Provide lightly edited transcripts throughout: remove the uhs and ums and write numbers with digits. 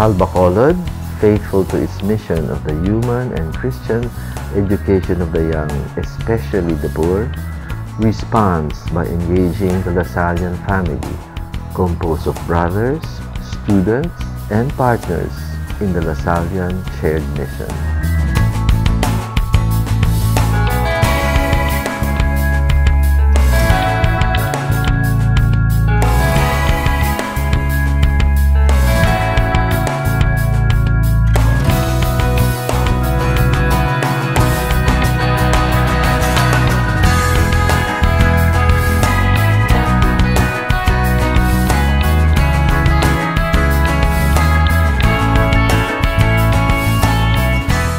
Salle Bacolod, faithful to its mission of the human and Christian education of the young, especially the poor, responds by engaging the Lasallian family, composed of brothers, students, and partners in the Lasallian shared mission.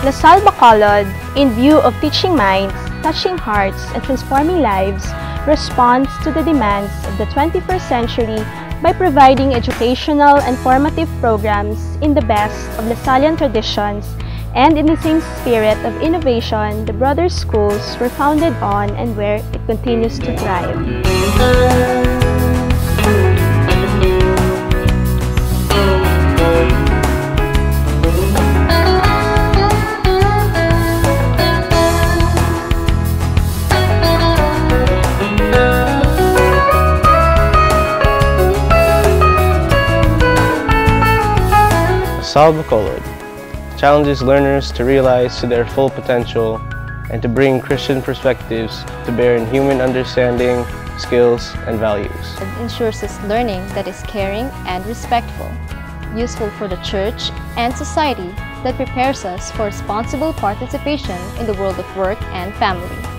La Salle Bacolod, in view of teaching minds, touching hearts, and transforming lives, responds to the demands of the 21st century by providing educational and formative programs in the best of Lasallian traditions and in the same spirit of innovation the brother schools were founded on and where it continues to thrive. La Salle Bacolod challenges learners to realize their full potential and to bring Christian perspectives to bear in human understanding, skills, and values. It ensures this learning that is caring and respectful, useful for the church and society, that prepares us for responsible participation in the world of work and family.